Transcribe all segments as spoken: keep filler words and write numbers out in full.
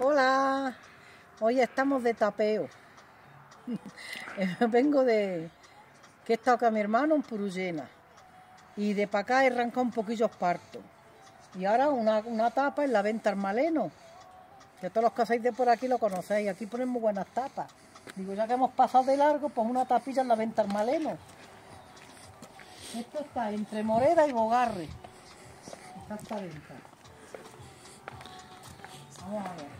Hola, hoy estamos de tapeo. Vengo de que he estado con mi hermano en Purullena y de para acá he arrancado un poquillo esparto. Y ahora una, una tapa en la Venta El Maleno, que todos los que hacéis de por aquí lo conocéis. Aquí ponemos buenas tapas. Digo, ya que hemos pasado de largo, pues una tapilla en la Venta El Maleno. Esto está entre Moreda y Bogarre. Está esta venta. Vamos a ver.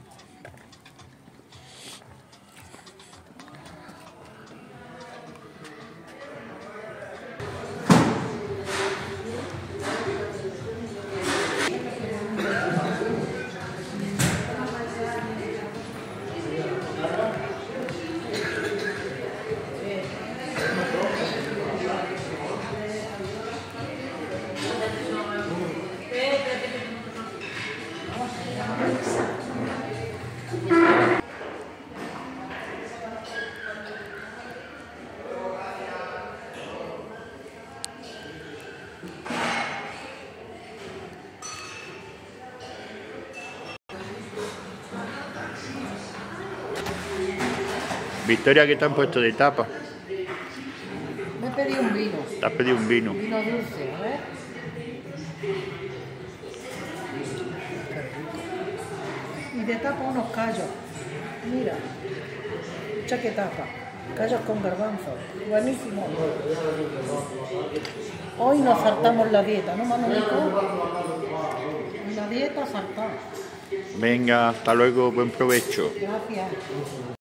Victoria, ¿qué te han puesto de tapa? Me he pedido un vino. Te has pedido un vino. Un vino dulce, a ver. Y de tapa unos callos. Mira. Mucha que tapa. Callos con garbanzo. Buenísimo. Hoy nos saltamos la dieta, ¿no, Manuico? La dieta saltada. Venga, hasta luego. Buen provecho. Gracias.